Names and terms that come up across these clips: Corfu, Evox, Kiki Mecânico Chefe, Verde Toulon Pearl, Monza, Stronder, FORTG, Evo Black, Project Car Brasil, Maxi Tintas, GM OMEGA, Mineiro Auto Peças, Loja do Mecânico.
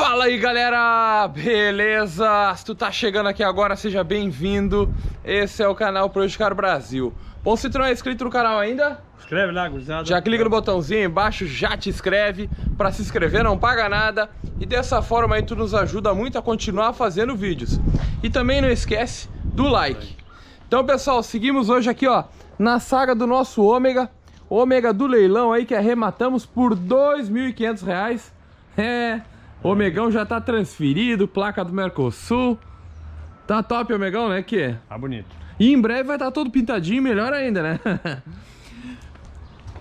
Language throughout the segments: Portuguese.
Fala aí, galera, beleza? Se tu tá chegando aqui agora, seja bem-vindo. Esse é o canal Project Car Brasil. Bom, se tu não é inscrito no canal ainda, inscreve lá, gurizada. Já clica no botãozinho embaixo, já te inscreve. Pra se inscrever não paga nada. E dessa forma aí tu nos ajuda muito a continuar fazendo vídeos. E também não esquece do like. Então, pessoal, seguimos hoje aqui, ó, na saga do nosso Ômega do leilão aí, que arrematamos por R$ 2.500. É, Omegão já tá transferido, placa do Mercosul. Tá top, Omegão, né, que? Tá bonito. E em breve vai estar todo pintadinho, melhor ainda, né?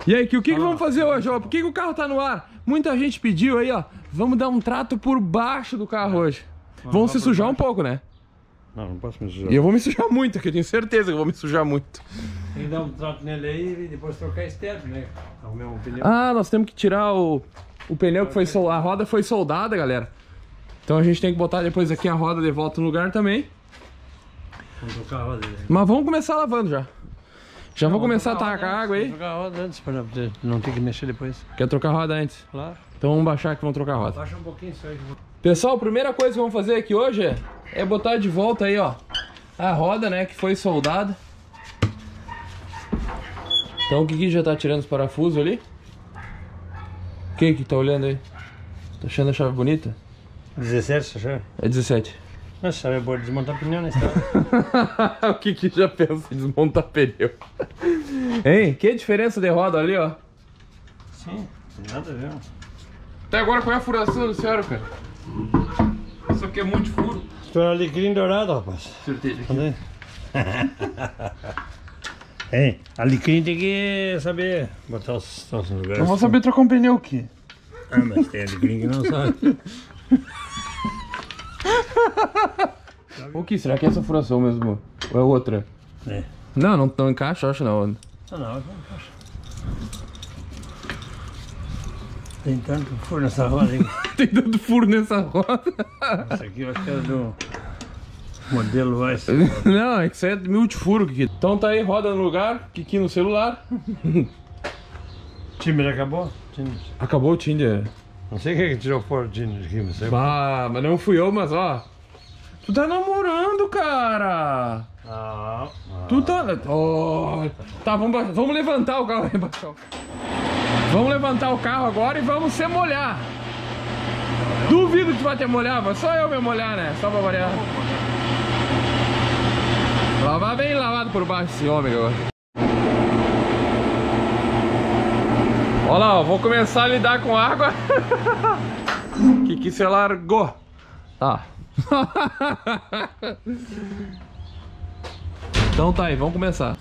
E aí, que vamos fazer hoje, ó? Por que o carro tá no ar? Muita gente pediu aí, ó. Vamos dar um trato por baixo do carro hoje. Vão se sujar um pouco, né? Não, não posso me sujar. E eu vou me sujar muito, que eu tenho certeza que eu vou me sujar muito. Tem que dar um trato nele aí e depois trocar externo, né? O meu pneu. Ah, nós temos que tirar o pneu que foi soldado, a roda foi soldada, galera. Então a gente tem que botar depois aqui a roda de volta no lugar também. Vamos trocar a roda aí. Mas vamos começar lavando já. Já vou começar a tacar água aí. Trocar a roda antes para não ter que mexer depois. Quer trocar a roda antes? Claro. Então vamos baixar que vamos trocar a roda. Baixa um pouquinho só. Pessoal, a primeira coisa que vamos fazer aqui hoje é botar de volta aí, ó, a roda, né, que foi soldada. Então o Kiki já tá tirando os parafusos ali. Quem que tá olhando aí? Tá achando a chave bonita? 17, essa chave? É 17. Nossa, chave é boa de desmontar pneu, né? O Kiki já pensa em desmontar pneu. Hein? Que diferença de roda ali, ó. Sim, nada a ver. Até agora qual é a furação do senhor, cara? Isso aqui é muito furo. Estou na alecrim dourado, rapaz. Certeza. É, alecrim tem que saber botar os troços no lugar. Eu vou saber trocar um pneu aqui. Ah, mas tem alecrim que não sabe. O que? Será que é essa furação mesmo? Ou é outra? É. Não, não encaixa, eu acho não. Ah, não, não encaixa. Tem tanto furo nessa roda, hein? Tem tanto furo nessa roda. Isso aqui eu acho que é do modelo S. Não, é que isso é multifuro, Kiki. Então tá aí, roda no lugar, Kiki no celular. Tinder acabou? Tinder. Acabou o Tinder. Não sei quem é que tirou fora o Tinder aqui, mas é. Ah, mas não fui eu, mas ó. Tu tá namorando, cara! Ah. Tu tá. Oh. Tá, vamos levantar o carro aí, baixão. Vamos levantar o carro agora e vamos se molhar. Duvido que tu vai ter molhar, mas só eu me molhar, né? Só pra variar. Lavar bem lavado por baixo esse Ômega agora. Olha lá, ó, vou começar a lidar com água. Kiki se largou. Tá. Então tá aí, vamos começar.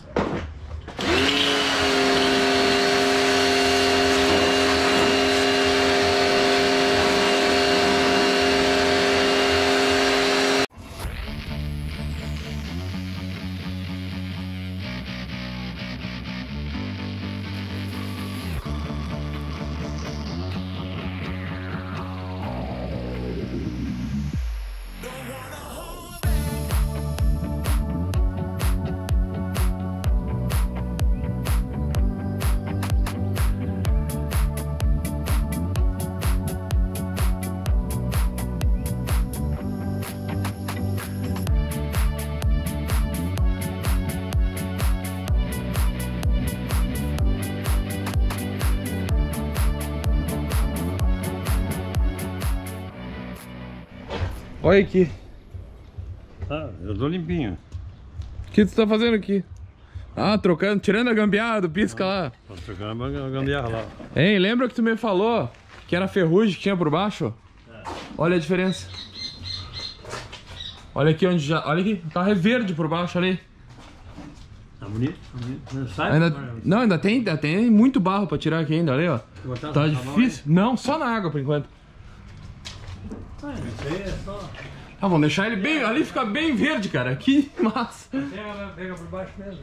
Olha aqui. Ah, eu tô limpinho. O que tu tá fazendo aqui? Ah, trocando, tirando a gambiarra do pisca lá. Tô trocando a gambiarra lá. Hein, lembra que tu me falou que era ferrugem que tinha por baixo? É. Olha a diferença. Olha aqui onde já... Olha aqui, o carro é verde por baixo ali. Tá bonito, tá bonito. Não, sai ainda, não, ainda tem muito barro pra tirar aqui ainda, ali ó. Tá difícil? Não, só na água por enquanto. Ah, vamos deixar ele bem, ali fica bem verde, cara, que massa. Pega por baixo mesmo.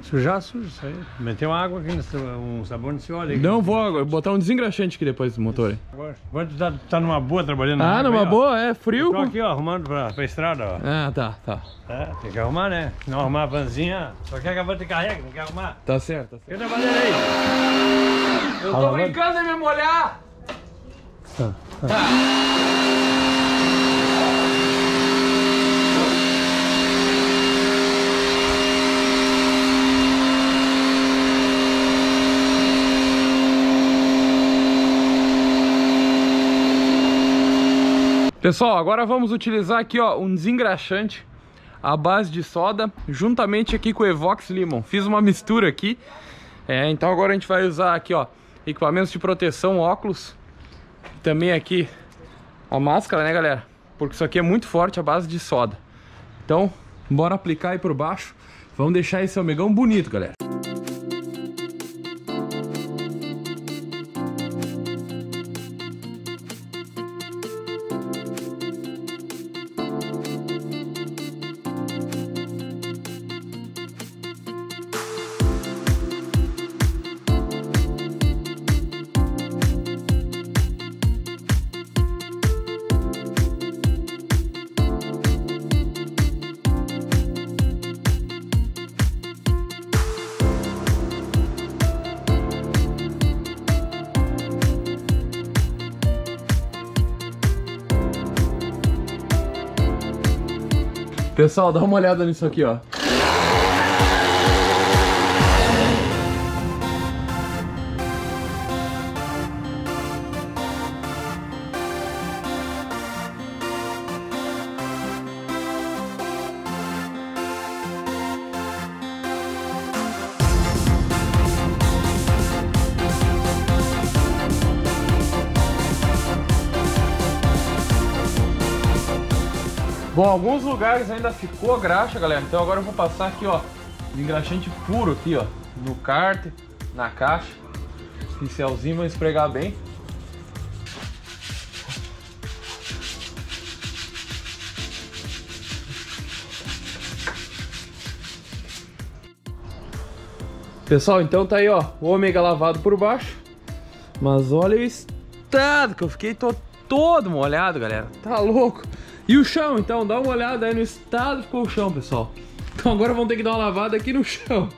Sujar, suja, isso aí. Meteu água aqui, um sabão nesse óleo. Não vou agora, botar um desengraxante aqui depois do motor aí. Agora tu tá numa boa trabalhando. Ah, numa aí, boa, ó. É frio. Tô aqui, ó, arrumando pra estrada, ó. Ah, tá. É, tem que arrumar, né? Não arrumar a vanzinha, só que acabou de carrega, tem que arrumar. Tá certo. Eu tô brincando em me molhar. Tá. Pessoal, agora vamos utilizar aqui, ó, um desengraxante à base de soda, juntamente aqui com o Evox Limon. Fiz uma mistura aqui. Então agora a gente vai usar aqui, ó, equipamentos de proteção, óculos. Também aqui a máscara, né, galera? Porque isso aqui é muito forte, a base de soda. Então, bora aplicar aí por baixo. Vamos deixar esse omegão bonito, galera. Pessoal, dá uma olhada nisso aqui, ó. Bom, alguns lugares ainda ficou graxa, galera, então agora eu vou passar aqui, ó, engraxante puro aqui, ó, no cárter, na caixa, pincelzinho, vou esfregar bem. Pessoal, então tá aí, ó, o ômega lavado por baixo, mas olha o estado que eu fiquei, tô todo molhado, galera, tá louco. E o chão, então, dá uma olhada aí no estado que ficou o chão, pessoal. Então agora vamos ter que dar uma lavada aqui no chão.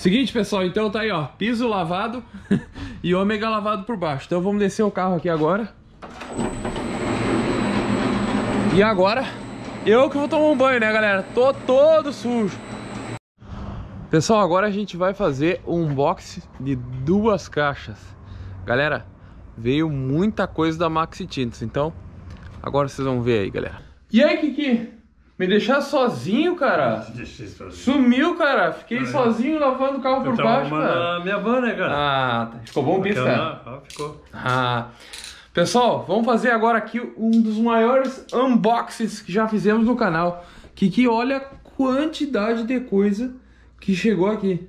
Seguinte, pessoal, então tá aí, ó, piso lavado e ômega lavado por baixo. Então vamos descer o carro aqui agora. E agora eu que vou tomar um banho, né, galera? Tô todo sujo. Pessoal, agora a gente vai fazer um unboxing de duas caixas. Galera, veio muita coisa da Maxi Tintas, então agora vocês vão ver aí, galera. E aí, Kiki? Me deixar sozinho, cara? Deixei sozinho. Sumiu, cara. Fiquei sozinho lavando o carro por baixo, cara. A minha van, né, cara? Ah, ficou bom o bicho, cara. Ah, ficou. Ah. Pessoal, vamos fazer agora aqui um dos maiores unboxings que já fizemos no canal. Que olha a quantidade de coisa que chegou aqui.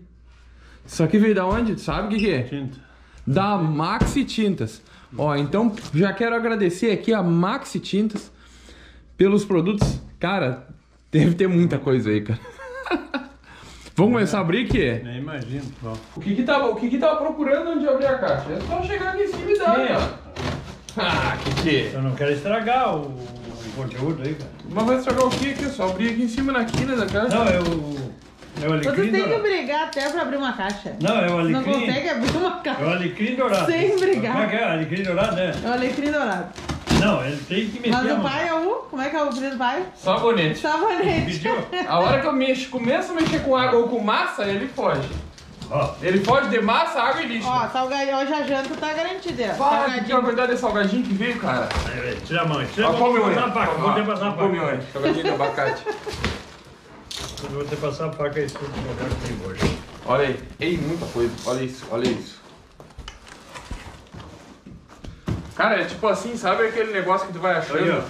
Isso aqui veio da onde? Sabe o que é? Tinta. Da Maxi Tintas. Ó, então já quero agradecer aqui a Maxi Tintas pelos produtos. Cara, deve ter muita coisa aí, cara. Vamos começar a abrir aqui? Nem imagino. O que que tava procurando onde abrir a caixa? É só chegar aqui em cima e dar, Ah, Kiki. Eu não quero estragar o conteúdo aí, cara. Mas vai estragar o que aqui? Eu só abri aqui em cima na quina da caixa. Não, é o alecrim dourado. Você tem que brigar até pra abrir uma caixa. Não, é o alecrim. Não consegue abrir uma caixa. É o alecrim dourado. Sem brigar. Como é que é? Alecrim dourado, né? É o alecrim dourado. Não, ele tem que meter. Mas o pai é o... Como é que é o apelido do pai? Sabonete. Sabonete. A hora que eu mexo, começo a mexer com água ou com massa, ele foge. Ó. Ele foge de massa, água e lixo. Ó, salgadinho, hoje a janta tá garantida. Fala, que na verdade é salgadinho que veio, cara. É, tira a mão, tira a mão. Vou passar a faca, vou ter passar a faca. Salgadinho de abacate. Eu vou ter passar a faca e isso que tem hoje. Olha aí, ei, muita coisa. Olha isso, olha isso. Cara, é tipo assim, sabe aquele negócio que tu vai achando?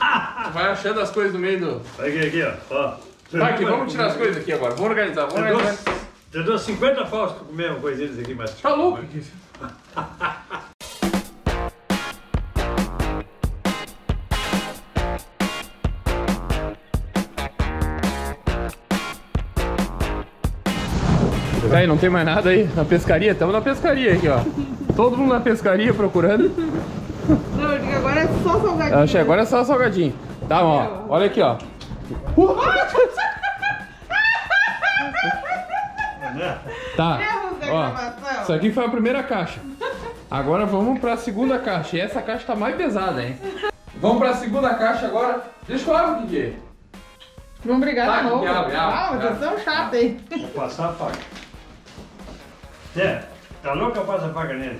Aí, vai achando as coisas no meio do... Aqui, ó. Tá, aqui, vamos tirar as coisas aqui agora. Vou organizar, vou organizar. Você deu 50 paus pra comer uma coisa deles aqui, mas... Tá louco? Tá aí, não tem mais nada aí na pescaria? Estamos na pescaria aqui, ó. Todo mundo na pescaria procurando. Não, eu digo, agora é só salgadinho. Achei, agora é só salgadinho. Tá, ó. Olha aqui, ó. Tá. Ó, isso aqui foi a primeira caixa. Agora vamos pra segunda caixa. E essa caixa tá mais pesada, hein? Vamos pra segunda caixa agora. Deixa eu abrir o que é. Não brigar de novo. Ah, vocês são chatos, hein? Vou passar a faca. É, tá louco, eu passo a faca nele.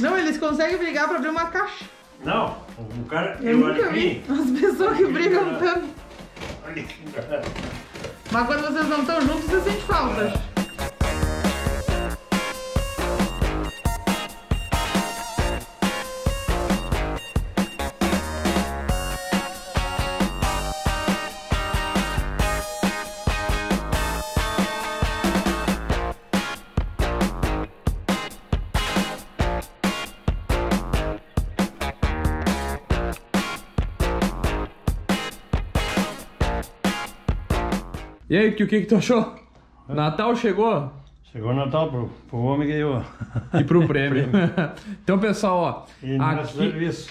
Não, eles conseguem brigar pra abrir uma caixa. Não, o cara... Eu nunca vi as pessoas que brigam tanto. Olha que cara. Mas quando vocês não estão juntos, você sente falta. E aí, o que tu achou? É. Natal chegou? Chegou o Natal pro homem que ganhou. E pro prêmio. Então, pessoal, ó. E aqui... serviço.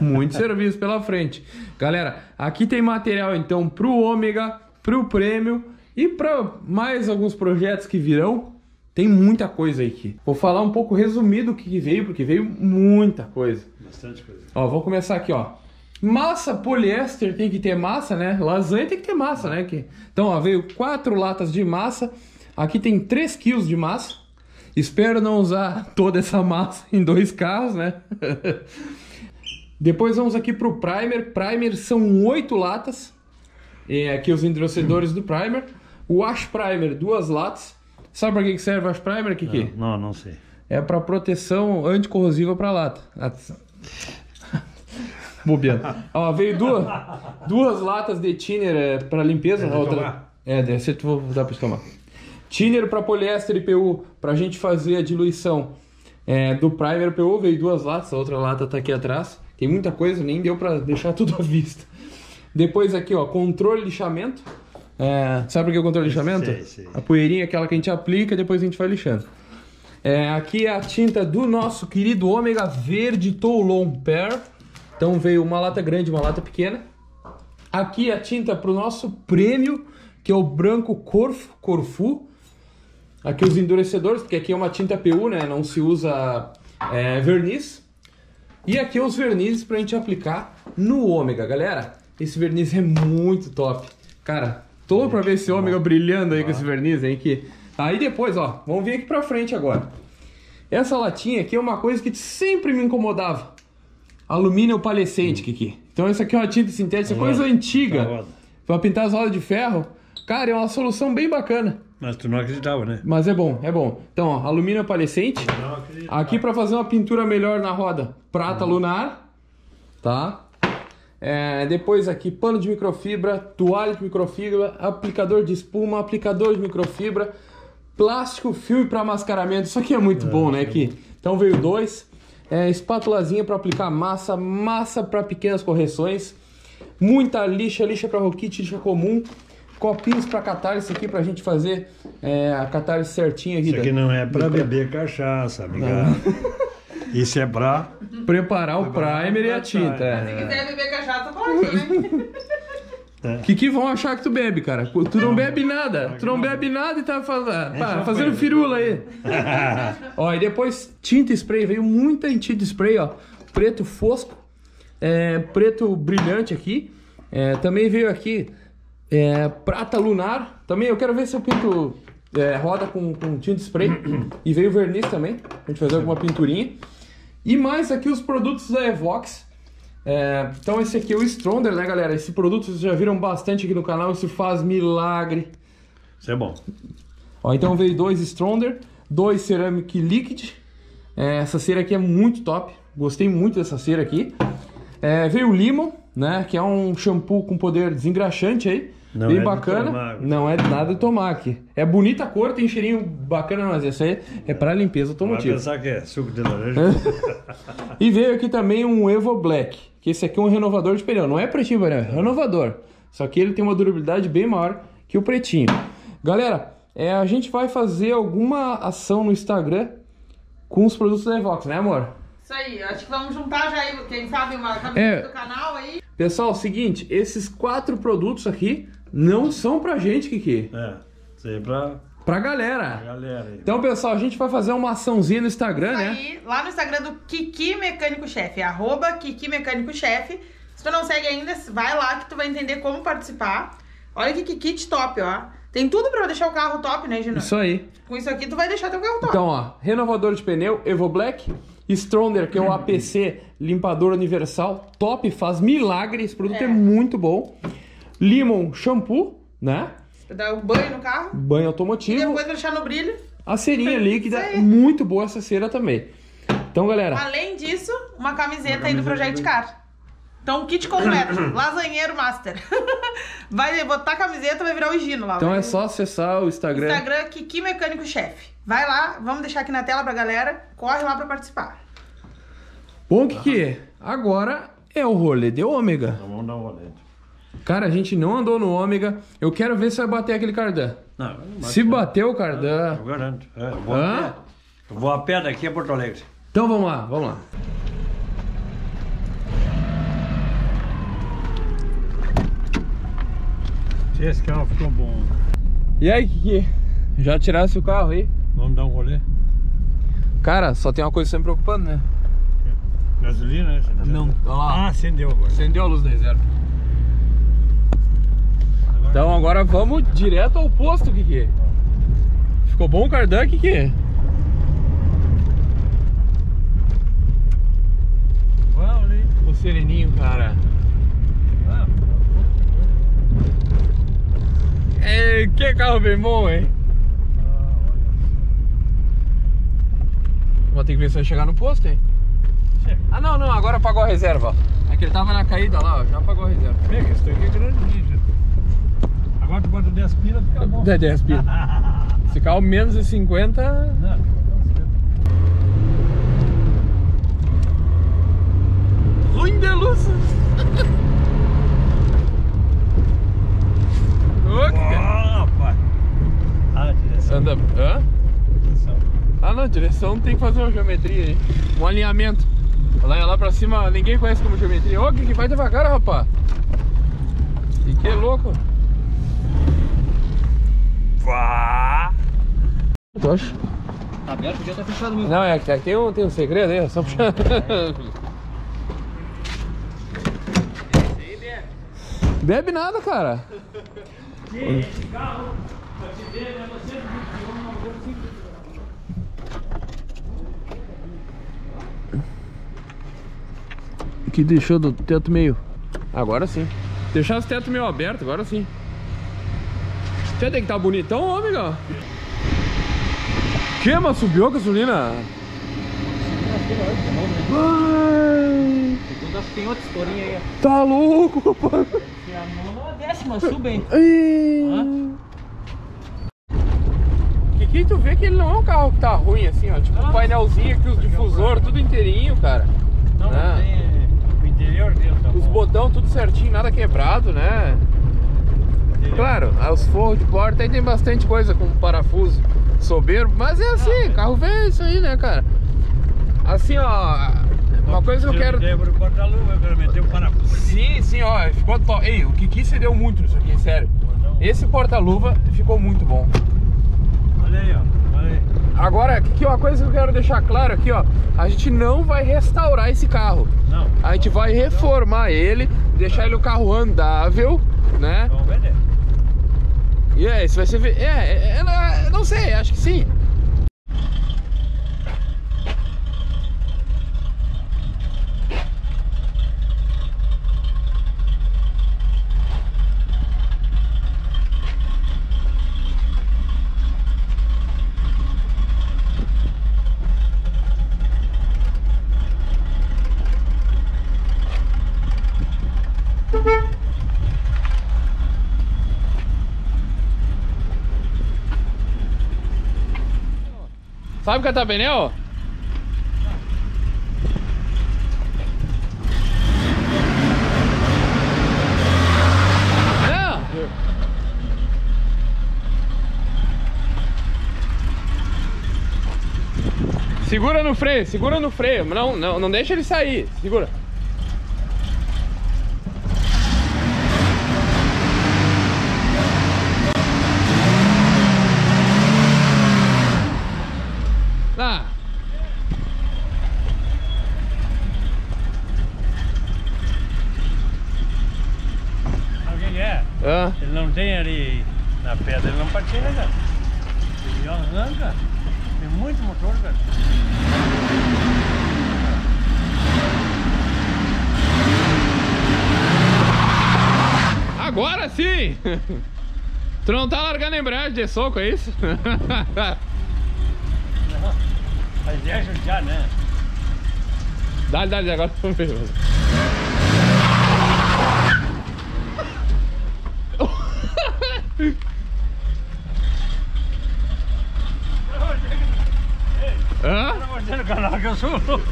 Muito serviço pela frente. Galera, aqui tem material, então, pro Ômega, pro prêmio e pra mais alguns projetos que virão. Tem muita coisa aí aqui. Vou falar um pouco resumido o que veio, porque veio muita coisa. Bastante coisa. Ó, vou começar aqui, ó. Massa poliéster tem que ter massa, né? Lasanha tem que ter massa, né? Então, ó, veio 4 latas de massa. Aqui tem 3 kg de massa. Espero não usar toda essa massa em 2 carros, né? Depois vamos aqui pro primer. Primer são 8 latas. E aqui os endurecedores do primer. O ash primer, 2 latas. Sabe pra que serve o ash primer, Kiki? Não sei. É pra proteção anticorrosiva pra lata. Bobeando. Ó, veio duas latas de thinner para limpeza. Deve ser, vou dar para tomar. Thinner para poliéster e PU, para a gente fazer a diluição do primer PU. Veio 2 latas, a outra lata tá aqui atrás. Tem muita coisa, nem deu para deixar tudo à vista. Depois aqui, ó, controle de lixamento. Sabe o que é o controle de lixamento? Sei. A poeirinha é aquela que a gente aplica e depois a gente vai lixando. Aqui é a tinta do nosso querido Ômega Verde Toulon Pearl. Então veio uma lata grande e uma lata pequena. Aqui a tinta para o nosso prêmio, que é o branco Corfu. Aqui os endurecedores, porque aqui é uma tinta PU, né? Não se usa verniz. E aqui os vernizes para a gente aplicar no Ômega. Galera, esse verniz é muito top. Cara, tô para ver esse Ômega brilhando aí com esse verniz, hein? Aí depois, ó, vamos vir aqui para frente agora. Essa latinha aqui é uma coisa que sempre me incomodava. Alumínio palescente, Kiki. Então isso aqui é uma tinta sintética, coisa antiga. Pra pintar as rodas de ferro. Cara, é uma solução bem bacana. Mas tu não acreditava, né? Mas é bom, é bom. Então, ó, alumínio palescente. Aqui pra fazer uma pintura melhor na roda, prata lunar. Tá? Depois aqui, pano de microfibra, toalha de microfibra, aplicador de espuma, aplicador de microfibra, plástico, filme pra mascaramento. Isso aqui é muito bom, né, Kiki? Então veio 2. Espátulazinha para aplicar massa, massa para pequenas correções, muita lixa, lixa para roquite, lixa comum, copinhos para catarse aqui para a gente fazer a catarse certinha. Aqui isso aqui não é para beber cachaça, amiga. Isso é para preparar o primer e a tinta. Se quiser beber cachaça, pode, né? Que vão achar que tu bebe, cara? Tu não bebe nada. Tu não bebe nada e tá fazendo firula aí. Ó, e depois tinta spray. Veio muita tinta spray, ó. Preto fosco. preto brilhante aqui. Também veio aqui prata lunar. Também eu quero ver se eu pinto roda com tinta spray. E veio verniz também, pra gente fazer alguma pinturinha. E mais aqui os produtos da Evox. Então esse aqui é o Stronder, né, galera? Esse produto vocês já viram bastante aqui no canal. Isso faz milagre. Isso é bom. Ó, então veio 2 Stronder, 2 Ceramic Liquid. Essa cera aqui é muito top. Gostei muito dessa cera aqui. Veio o Limon, né? Que é um shampoo com poder desengraxante aí. Não bem é bacana. Não é nada de tomar aqui. É bonita a cor, tem cheirinho bacana, mas essa aí é para limpeza automotiva. Vai pensar que é suco de laranja. E veio aqui também um Evo Black. Que esse aqui é um renovador de pneu. Não é pretinho, né? É renovador. Só que ele tem uma durabilidade bem maior que o pretinho. Galera, a gente vai fazer alguma ação no Instagram com os produtos da Evox, né, amor? Isso aí, acho que vamos juntar já aí, quem sabe, uma camiseta do canal aí. Pessoal, é o seguinte, esses 4 produtos aqui não são pra gente, Kiki. Isso aí é pra galera. Pra galera aí. Então, pessoal, a gente vai fazer uma açãozinha no Instagram, isso aí, né? Lá no Instagram do Kiki Mecânico Chefe, arroba Kiki Mecânico Chefe. Se tu não segue ainda, vai lá que tu vai entender como participar. Olha que kit top, ó. Tem tudo pra deixar o carro top, né, Gino? Isso aí. Com isso aqui, tu vai deixar teu carro top. Então, ó, renovador de pneu, Evo Black. Stronder, que é o APC limpador universal, top, faz milagre, esse produto é muito bom. Limon shampoo, né? Dá um banho no carro. Banho automotivo. E depois deixar no brilho. A cerinha líquida, muito boa essa cera também. Então, galera... Além disso, uma camiseta aí do Project Car. Então, o kit completo, lasanheiro master. Vai botar a camiseta, vai virar o Gino lá. Então é só acessar o Instagram. Instagram Kiki Mecânico Chefe. Vai lá, vamos deixar aqui na tela pra galera. Corre lá pra participar. Bom, Kiki, agora é o rolê de ômega. Vamos dar um rolê. Cara, a gente não andou no ômega. Eu quero ver se vai bater aquele cardan. Não, não bate. Se bater o cardan... Eu garanto. Eu vou a pé daqui a Porto Alegre. Então vamos lá, vamos lá. Esse carro ficou bom. E aí, Kiki? Já tirasse o carro aí? Vamos dar um rolê? Cara, só tem uma coisa sempre preocupando, né? Gasolina, né? Não, olha lá. Ah, acendeu agora. Acendeu a luz do reserva. Agora... Então agora vamos direto ao posto, Kiki. Ficou bom o cardan, Kiki? Uau, né? O sereninho, cara. Ei, que carro bem bom, hein? Vou ter que ver se vai chegar no posto, hein? Chega. Ah, não, não, agora apagou a reserva, ó. É que ele tava na caída lá, ó, já apagou a reserva. Pega, isso aqui é grandinho, gente. Agora tu bota 10 pilas, fica bom. 10 pilas. Se carro menos de 50... Não. Ruim de luz! Hã? Direção. Ah, não, direção tem que fazer uma geometria aí. Um alinhamento. Lá pra cima, ninguém conhece como geometria. Ô, que vai devagar, rapaz. E que louco. Tu acha? Tá aberto, podia estar fechado mesmo. Não, é que tem um segredo aí, é só puxar. Esse aí bebe. Bebe nada, cara. Gente, carro. Que deixou do teto meio. Agora sim. Deixar os teto meio aberto, agora sim. Você tem que estar bonitão, ômega. Que, mas subiu a gasolina? Vai. Tem outra historinha aí. Tá louco, rapaz. Se a mão não desce, mas suba, hein. E tu vê que ele não é um carro que tá ruim assim, ó. Tipo, o painelzinho aqui, os difusor, tudo inteirinho, cara. Não, tem o interior dele, tá bom. Os botão tudo certinho, nada quebrado, né? Claro, os forros de porta aí tem bastante coisa com parafuso soberbo, mas é assim, carro velho é isso aí, né, cara? Assim, ó, uma coisa que eu quero... Sim, sim, ó, ficou top. Ei, o Kiki se deu muito nisso aqui, sério. Esse porta-luva ficou muito bom. Olha aí, ó. Olha aí. Agora, aqui uma coisa que eu quero deixar claro aqui, ó, a gente não vai restaurar esse carro. Não. A gente vai reformar ele, deixar ele o carro andável, né? Vamos vender. E é, isso vai ser... não sei, acho que sim. Sabe catar pneu? Não! Segura no freio, não, não, não deixa ele sair, segura. Ele não tem ali na pedra, ele não patina, cara. Ele arranca, tem muito motor, cara. Agora sim! Tu não tá largando a embreagem de soco, é isso? Não, mas deixa já, né? Dá-lhe, agora tô vendo. Hã? Tá mordendo o canal que eu sou louco.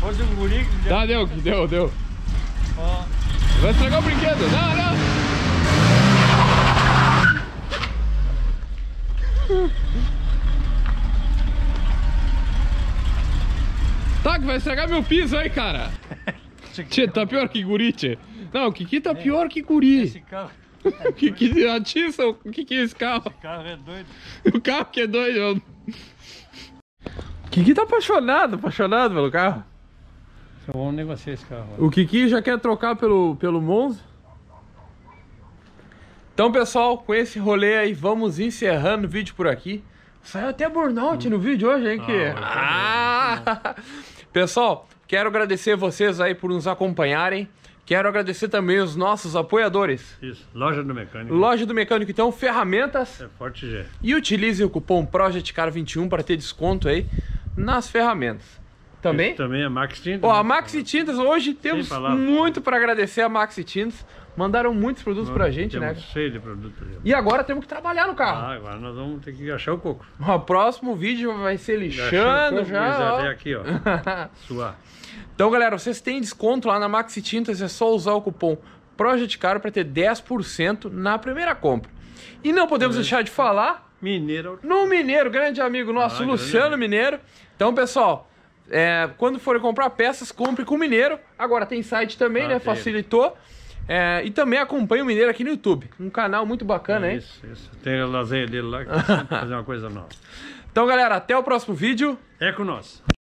Fosse um guri que deu. Ah, deu. Ó. Vai estragar o brinquedo. Não. Tá, que vai estragar meu piso aí, cara. Tchê, tá pior que guri, tchê. Não, o Kiki tá pior que guri. Esse carro é doido. Kiki atiça, o Kiki é esse carro? Esse carro é doido. O carro que é doido. O Kiki tá apaixonado pelo carro. Só vamos negociar esse carro. Olha. O Kiki já quer trocar pelo Monza. Então, pessoal, com esse rolê aí, vamos encerrando o vídeo por aqui. Saiu até burnout no vídeo hoje, hein, Kiki? Pessoal, quero agradecer vocês aí por nos acompanharem. Quero agradecer também os nossos apoiadores. Isso, Loja do Mecânico. Loja do Mecânico, então, ferramentas. É FORTG. E utilize o cupom PROJECTCAR21 para ter desconto aí nas ferramentas. Também? Isso, também a Maxi Tintas. Ó, a Maxi Tintas, hoje temos muito para agradecer a Maxi Tintas. Mandaram muitos produtos pra gente, né? Cheio de produtos. E agora temos que trabalhar no carro. Ah, agora nós vamos ter que achar o coco. O próximo vídeo vai ser lixando já. Ó. Até aqui, ó. Suar. Então, galera, vocês têm desconto lá na Maxi Tintas, é só usar o cupom PROJECTCAR para ter 10% na primeira compra. E não podemos deixar de falar Mineiro. No Mineiro, grande amigo nosso, Luciano Mineiro. Então, pessoal, quando forem comprar peças, compre com o Mineiro. Agora tem site também, né? Facilitou. E também acompanha o Mineiro aqui no YouTube. Um canal muito bacana, hein? Isso. Tem o lazer dele lá que tá fazendo uma coisa nova. Então, galera, até o próximo vídeo. É com nós.